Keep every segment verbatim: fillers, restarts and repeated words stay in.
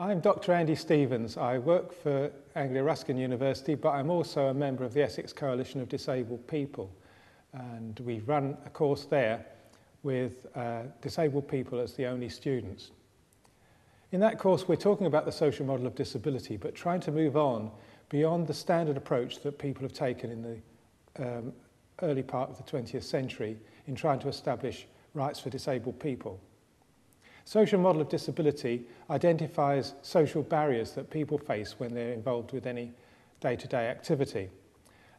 I'm Doctor Andy Stevens. I work for Anglia Ruskin University, but I'm also a member of the Essex Coalition of Disabled People. And we run a course there with uh, disabled people as the only students. In that course, we're talking about the social model of disability, but trying to move on beyond the standard approach that people have taken in the um, early part of the twentieth century in trying to establish rights for disabled people. Social model of disability identifies social barriers that people face when they're involved with any day-to-day activity.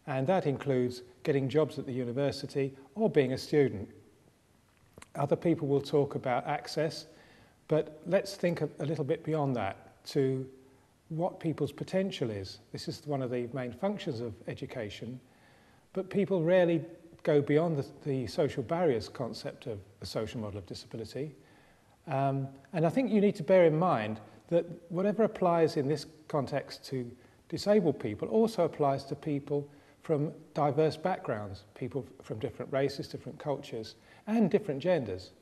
And that includes getting jobs at the university or being a student. Other people will talk about access, but let's think a little bit beyond that to what people's potential is. This is one of the main functions of education, but people rarely go beyond the, the social barriers concept of the social model of disability. Um, and I think you need to bear in mind that whatever applies in this context to disabled people also applies to people from diverse backgrounds, people from different races, different cultures, and different genders.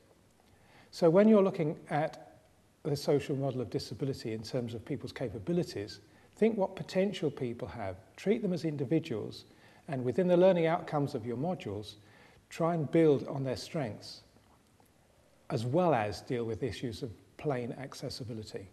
So when you're looking at the social model of disability in terms of people's capabilities, think what potential people have, treat them as individuals, and within the learning outcomes of your modules, try and build on their strengths, as well as deal with issues of plain accessibility.